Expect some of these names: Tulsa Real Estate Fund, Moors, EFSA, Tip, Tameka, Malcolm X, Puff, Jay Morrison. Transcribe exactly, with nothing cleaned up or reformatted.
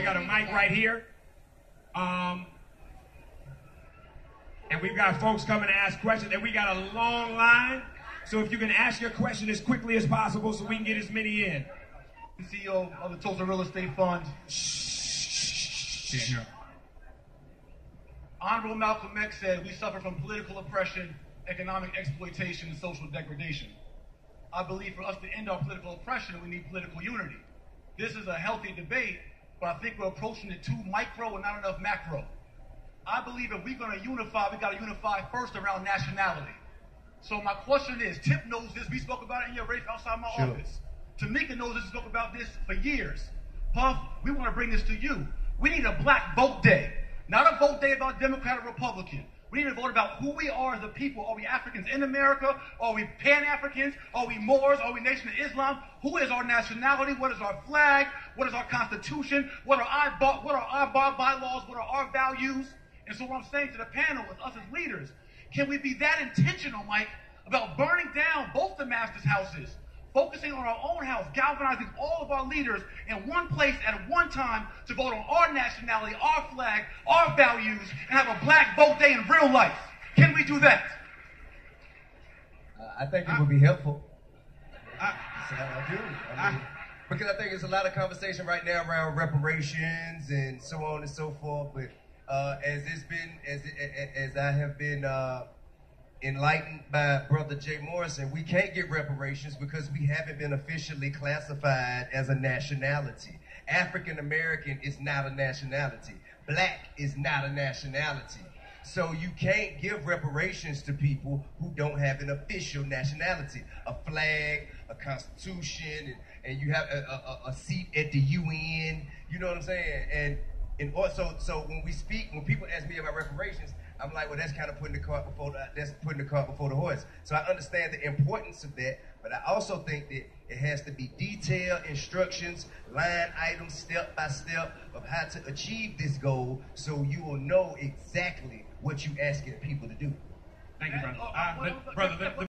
We got a mic right here. Um, and we've got folks coming to ask questions. And we got a long line. So if you can ask your question as quickly as possible so we can get as many in. C E O of the Tulsa Real Estate Fund. Shh. Honorable Malcolm X said, we suffer from political oppression, economic exploitation, and social degradation. I believe for us to end our political oppression, we need political unity. This is a healthy debate, but I think we're approaching it too micro and not enough macro. I believe if we're going to unify, we got to unify first around nationality. So my question is, Tip knows this. We spoke about it in your race outside my sure. office. Tameka knows this. We spoke about this for years. Puff, we want to bring this to you. We need a black vote day. Not a vote day about Democrat or Republican. We need to vote about who we are as a people. Are we Africans in America? Are we Pan-Africans? Are we Moors? Are we Nation of Islam? Who is our nationality? What is our flag? What is our constitution? What are our, what are our bylaws? What are our values? And so what I'm saying to the panel is us as leaders, can we be that intentional, Mike, about burning down both the master's houses, focusing on our own house, galvanizing all of our leaders in one place at one time to vote on our nationality, our flag, our values, and have a black vote day in real life? Can we do that? Uh, I think it I, would be helpful. I, so I do. I mean, I, because I think there's a lot of conversation right now around reparations and so on and so forth. But uh, as it's been, as it, as I have been. Uh, enlightened by Brother Jay Morrison, we can't get reparations because we haven't been officially classified as a nationality. African American is not a nationality. Black is not a nationality. So you can't give reparations to people who don't have an official nationality, a flag, a constitution, and, and you have a, a, a seat at the U N, you know what I'm saying? And, and also, so when we speak, when people ask me about reparations, I'm like, well, that's kind of putting the cart before the, that's putting the cart before the horse. So I understand the importance of that, but I also think that it has to be detailed instructions, line items, step by step of how to achieve this goal, so you will know exactly what you're asking people to do. Thank you, brother. Uh, brother